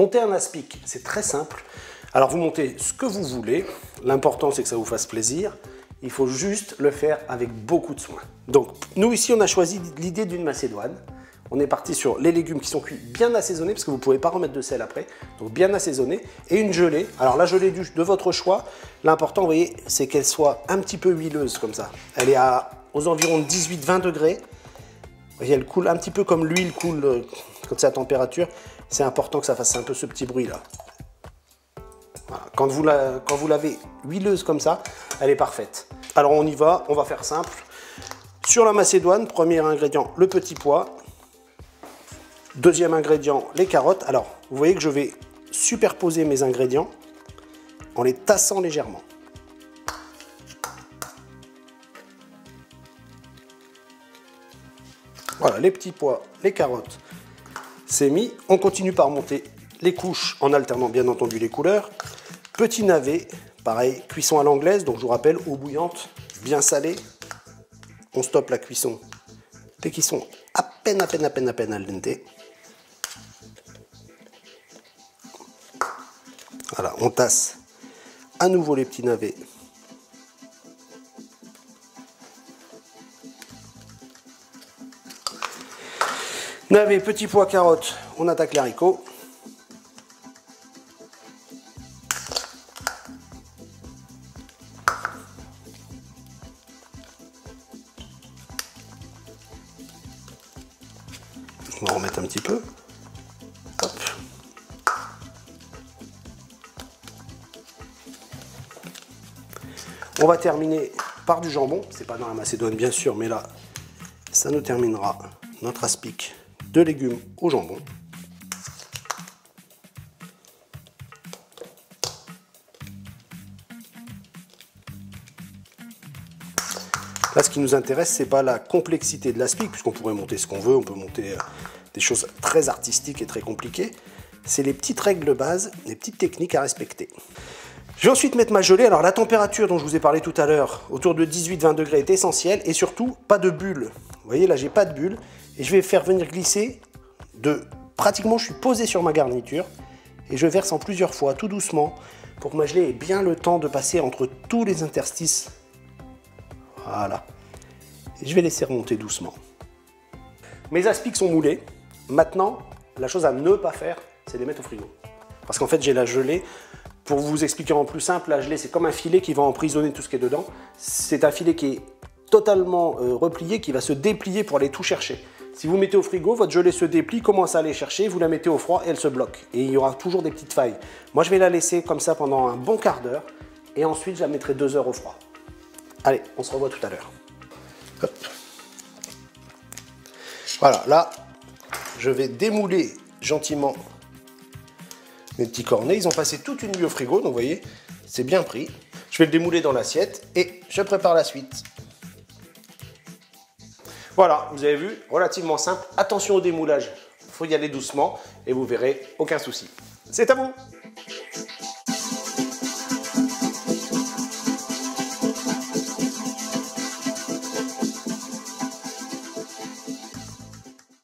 Monter un aspic, c'est très simple. Alors vous montez ce que vous voulez, l'important c'est que ça vous fasse plaisir, il faut juste le faire avec beaucoup de soin. Donc nous ici on a choisi l'idée d'une macédoine, on est parti sur les légumes qui sont cuits bien assaisonnés parce que vous ne pouvez pas remettre de sel après, donc bien assaisonnés, et une gelée, alors la gelée de votre choix, l'important vous voyez c'est qu'elle soit un petit peu huileuse comme ça, elle est aux environs 18-20 degrés, vous voyez elle coule un petit peu comme l'huile coule quand c'est à température, c'est important que ça fasse un peu ce petit bruit là. Voilà. Quand vous l'avez huileuse comme ça, elle est parfaite. Alors on y va, on va faire simple. Sur la macédoine, premier ingrédient, le petit pois. Deuxième ingrédient, les carottes. Alors, vous voyez que je vais superposer mes ingrédients en les tassant légèrement. Voilà, les petits pois, les carottes, c'est mis. On continue par monter les couches en alternant bien entendu les couleurs. Petit navet, pareil, cuisson à l'anglaise, donc je vous rappelle, eau bouillante, bien salée. On stoppe la cuisson dès qu'ils sont à peine al dente. Voilà, on tasse à nouveau les petits navets. Navets, petits pois, carottes, on attaque les haricots. On va en remettre un petit peu. Hop. On va terminer par du jambon. C'est pas dans la macédoine bien sûr, mais là, ça nous terminera notre aspic de légumes au jambon. Là, ce qui nous intéresse, c'est pas la complexité de l'aspic, puisqu'on pourrait monter ce qu'on veut, on peut monter des choses très artistiques et très compliquées. C'est les petites règles de base, les petites techniques à respecter. Je vais ensuite mettre ma gelée. Alors la température dont je vous ai parlé tout à l'heure, autour de 18-20 degrés est essentielle, et surtout, pas de bulles. Vous voyez, là, j'ai pas de bulles, et je vais faire venir glisser de... Pratiquement, je suis posé sur ma garniture, et je verse en plusieurs fois, tout doucement, pour que ma gelée ait bien le temps de passer entre tous les interstices. Voilà, et je vais laisser remonter doucement. Mes aspics sont moulés. Maintenant, la chose à ne pas faire, c'est les mettre au frigo. Parce qu'en fait, j'ai la gelée. Pour vous expliquer en plus simple, la gelée, c'est comme un filet qui va emprisonner tout ce qui est dedans. C'est un filet qui est totalement replié, qui va se déplier pour aller tout chercher. Si vous mettez au frigo, votre gelée se déplie, commence à aller chercher, vous la mettez au froid et elle se bloque. Et il y aura toujours des petites failles. Moi, je vais la laisser comme ça pendant un bon quart d'heure. Et ensuite, je la mettrai 2 heures au froid. Allez, on se revoit tout à l'heure. Voilà, là, je vais démouler gentiment mes petits cornets. Ils ont passé toute une nuit au frigo, donc vous voyez, c'est bien pris. Je vais le démouler dans l'assiette et je prépare la suite. Voilà, vous avez vu, relativement simple. Attention au démoulage, il faut y aller doucement et vous verrez, aucun souci. C'est à vous!